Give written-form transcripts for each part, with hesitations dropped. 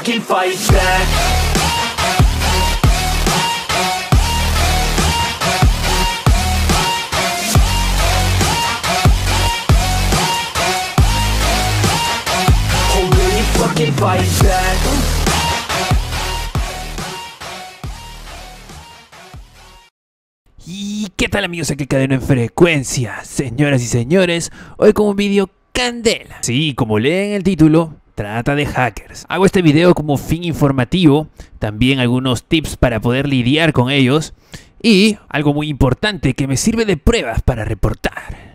fucking fight back. Fucking fight back. ¿Y qué tal, amigos? Aquí Alcadeno en frecuencia, señoras y señores. Hoy con un vídeo candela. Sí, como leen el título, trata de hackers. Hago este video como fin informativo, también algunos tips para poder lidiar con ellos y algo muy importante que me sirve de pruebas para reportar.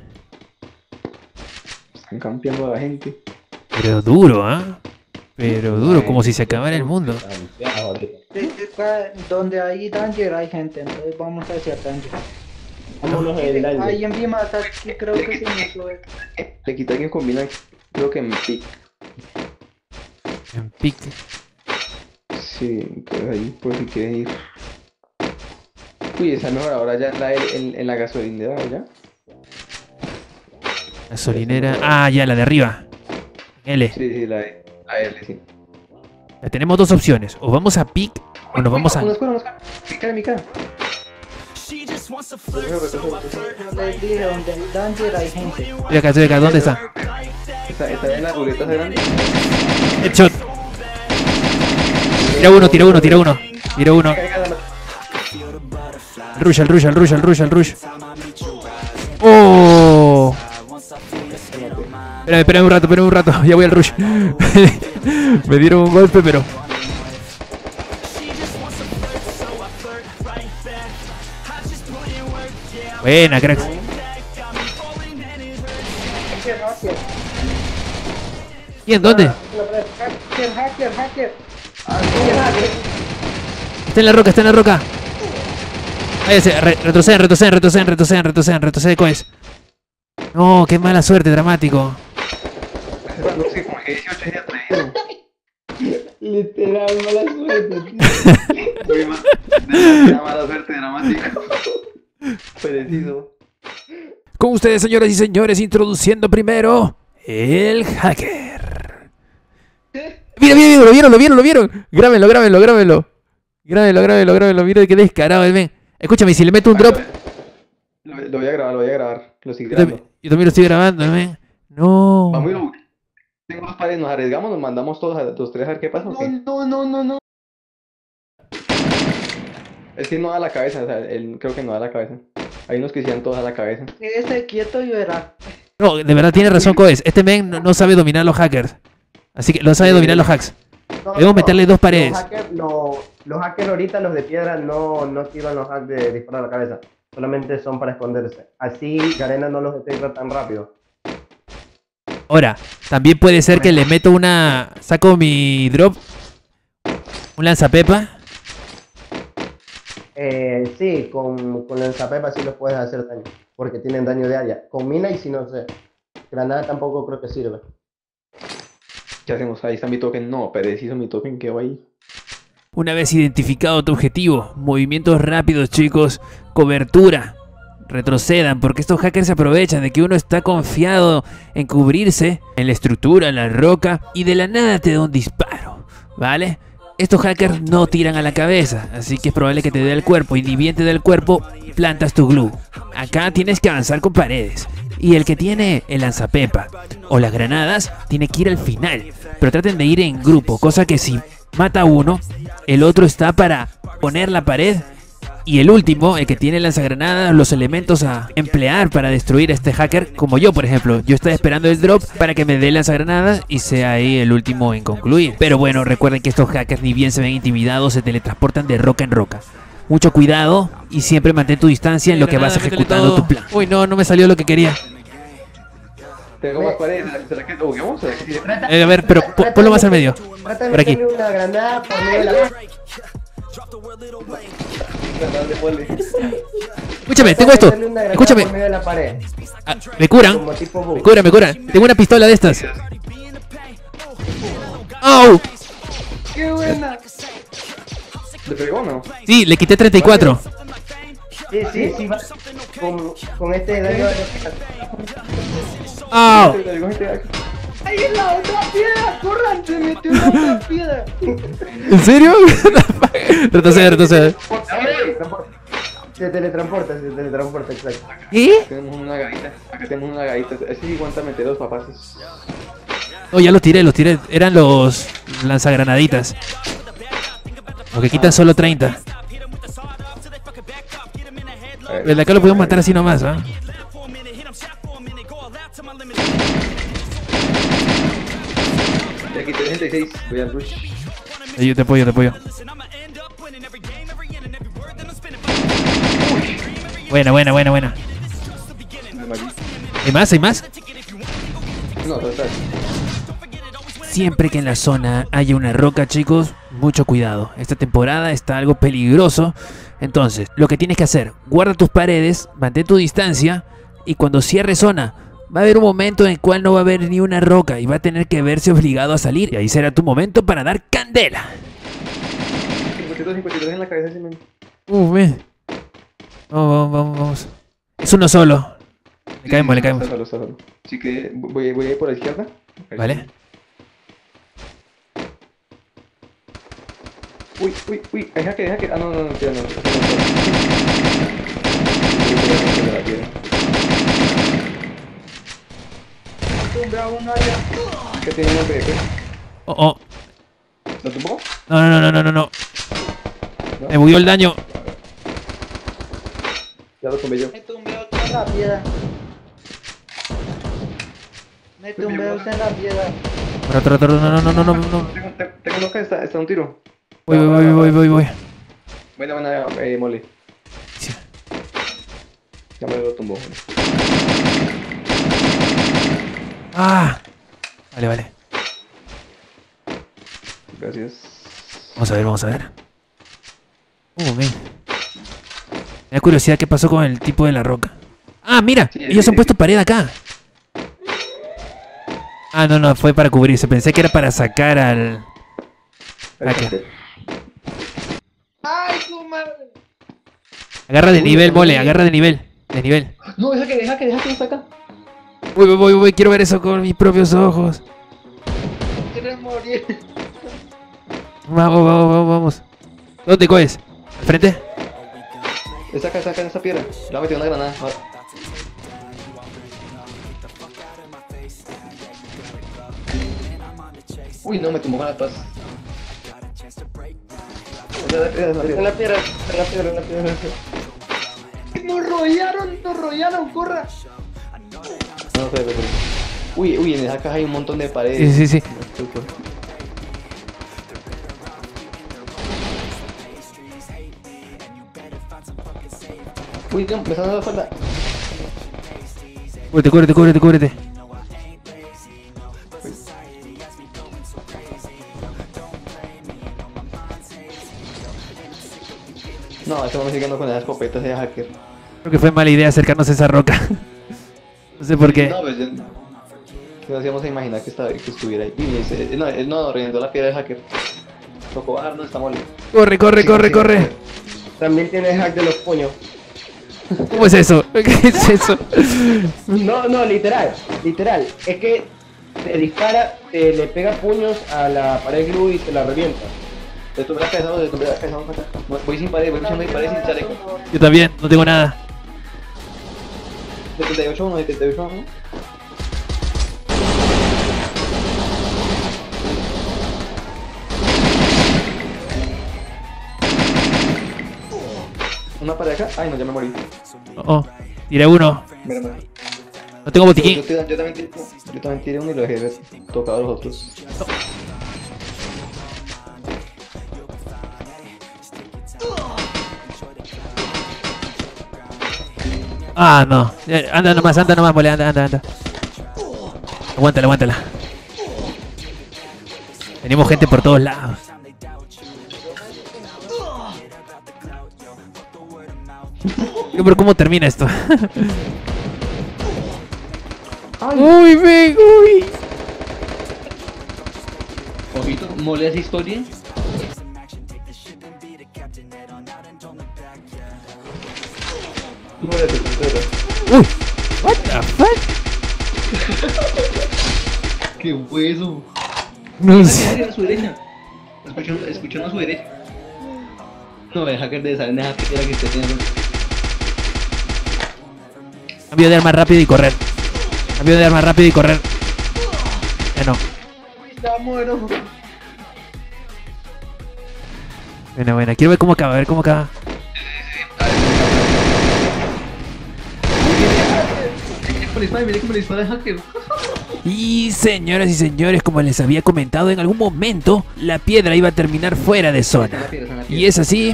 Están cambiando a la gente. Pero duro, ¿ah? Pero duro, como si se acabara el mundo. Donde hay danger hay gente, entonces vamos hacia danger. Vámonos del danger. Ahí en Bima, creo que sí me sube. Le quité alguien con Bina, creo que en pick. ¿En pick? Sí, pero ahí por si quieren ir. Uy, esa mejor ahora ya la en la gasolinera, ¿ya? Gasolinera. Ah, ya, la de arriba. L. Sí, la L, sí. Ya tenemos dos opciones, o vamos a pick o nos vamos a... Mi cara. Les dije, donde hay danger hay gente. Estoy acá, ¿dónde está? Está en la ruleta grande. Headshot. Tira uno. El rush. Oh. Espérame un rato, ya voy al rush. Me dieron un golpe, pero... Buena, crack. ¿Y en dónde? Hacker. Está en la roca. Váyase, retroceden, coins. No, qué mala suerte, dramático. No sé, como que 18 días traído. Literal, mala suerte, tío. Mala suerte, dramático. Perecido. Con ustedes, señoras y señores, introduciendo primero el hacker. Mira, lo vieron. Grábenlo, mira qué descarado, ven. Escúchame, si le meto un drop. Lo voy a grabar. Lo estoy grabando. Yo también lo estoy grabando, ven. No. Vamos, tengo dos pares, nos arriesgamos, nos mandamos todos a los tres a ver qué pasa. No. Es que no da la cabeza, o sea, creo que no da la cabeza. Hay unos que sí dan todos a la cabeza. Quédese quieto y verá. No, de verdad tiene razón, Coes. Este men no sabe dominar los hackers. Así que no sabe dominar los hacks. Debemos meterle dos paredes. Los hackers ahorita, los de piedra, no tiran los hacks de disparar a la cabeza. Solamente son para esconderse. Así Garena no los detecta tan rápido. Ahora, también puede ser que le meto una... Saco mi drop. Un lanzapepa. Sí, con lanzapepa sí los puedes hacer daño. Porque tienen daño de área. Con mina y si no sé. Granada tampoco creo que sirve. ¿Qué hacemos? Ahí está mi token. No, preciso mi token que va ahí. Una vez identificado tu objetivo. Movimientos rápidos, chicos. Cobertura. Retrocedan, porque estos hackers se aprovechan de que uno está confiado en cubrirse en la estructura, en la roca, y de la nada te da un disparo, ¿vale? Estos hackers no tiran a la cabeza, así que es probable que te dé el cuerpo, y ni bien te dé el cuerpo, plantas tu glue. Acá tienes que avanzar con paredes, y el que tiene el lanzapepa o las granadas tiene que ir al final, pero traten de ir en grupo, cosa que si mata a uno, el otro está para poner la pared. Y el último, el que tiene lanzagranadas, los elementos a emplear para destruir a este hacker, como yo, por ejemplo. Yo estaba esperando el drop para que me dé lanzagranadas y sea ahí el último en concluir. Pero bueno, recuerden que estos hackers ni bien se ven intimidados, se teletransportan de roca en roca. Mucho cuidado y siempre mantén tu distancia en lo que vas ejecutando tu plan. Uy, no me salió lo que quería. Tengo más paredes, ¿será que vamos a decir? A ver, pero ponlo más al medio. Por aquí. Escúchame, tengo esto. Escúchame. Ah, me curan. Tengo una pistola de estas. ¡Oh! ¡Qué buena! ¿Le pegó, no? Sí, le quité 34. Sí. Con este daño. ¡Oh! ¡Ahí en la otra piedra! ¡Corran! ¡Se me metió una piedra. ¿En serio? Retrocede. Se teletransporta, exacto. ¿Qué? Tenemos una garita. Así aguántame dos papaces. No, ya los tiré. Eran los lanzagranaditas. Aunque quitan solo 30. Desde acá lo podemos matar así nomás, ¿ah? ¿Eh? Aquí 36, voy al rush. Yo te apoyo, Buena. ¿Hay más? No, total. Siempre que en la zona haya una roca, chicos, mucho cuidado. Esta temporada está algo peligroso. Entonces, lo que tienes que hacer, guarda tus paredes, mantén tu distancia y cuando cierre zona, va a haber un momento en el cual no va a haber ni una roca y va a tener que verse obligado a salir. Y ahí será tu momento para dar candela. 52 en la cabeza. Ven. Vamos. Es uno solo. Le caemos. Solo. Así que voy a ir por la izquierda. Vale. Uy. Deja que. Ah, no. ¿Qué tiene un PvP? Oh. ¿Lo tumbó? No. Me bugueó el daño. Ya lo tumbé yo. Me tumbé usted en la piedra. No. Tengo dos que está un tiro. Voy. Buena, mole. Ya me lo tumbó. Ah, vale. Gracias. Vamos a ver. Ven. Me da curiosidad qué pasó con el tipo de la roca. Ah, mira, sí, ellos han puesto pared acá. Ah, no, fue para cubrirse. Pensé que era para sacar al... Acá. Ay, su madre. Agarra de nivel, mole, agarra de nivel. No, deja que lo saca. Voy, quiero ver eso con mis propios ojos. Quiero morir. Vamos. ¿Dónde coges? ¿Al frente? Saca esa piedra. La metí una granada. Uy, no, me tumbó con las patas. En la piedra. Nos rodearon, corra. No, pero. Uy, en esa caja hay un montón de paredes. Sí. Uy, no, me está dando la falta. Cúbrete. No, estamos llegando con las escopetas de hacker. Creo que fue mala idea acercarnos a esa roca. No sé por qué. No, pues nos íbamos a imaginar que estuviera ahí. No, reventó la piedra de hacker. Tocó arnos, está mole. Corre. También tiene hack de los puños. ¿Cómo es eso? ¿Qué es eso? No, literal. Es que te dispara, le pega puños a la pared glue y te la revienta. Te tumbé la cabeza, acá. Voy sin pared, voy sin pared, sin chaleco. Yo también, no tengo nada. 78, ¿no? Una para acá. Ay, no, ya me morí. Tiré uno. Mira. No tengo botiquín. Yo también tiré uno y lo dejé tocado a los otros. Ah, no. Anda nomás, mole, anda. Aguántala. Tenemos gente por todos lados. Pero ¿cómo termina esto? Uy. Ojito, mole esa historia. Uy, what the fuck? Qué hueso. No sé. Escuchando a su derecha. No, el hacker debe salir de esa piedra que está teniendo. Cambio de arma rápido y correr. Cambio de arma rápido y correr. No. Ya muero. Bueno, bueno, quiero ver cómo acaba, a ver cómo acaba. Mira cómo le dispara el hacker. Y señoras y señores, como les había comentado, en algún momento la piedra iba a terminar fuera de zona. Y es así,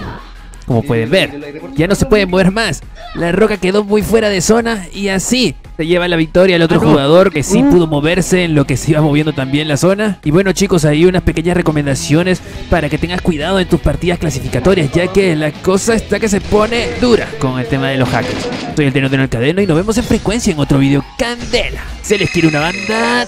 como pueden ver, ya no se puede mover más. La roca quedó muy fuera de zona y así se lleva la victoria al otro jugador que sí pudo moverse en lo que se iba moviendo también la zona. Y bueno chicos, hay unas pequeñas recomendaciones para que tengas cuidado en tus partidas clasificatorias, ya que la cosa está que se pone dura con el tema de los hackers. Soy el Alcadeno y nos vemos en frecuencia en otro video. Candela, se les quiere una banda.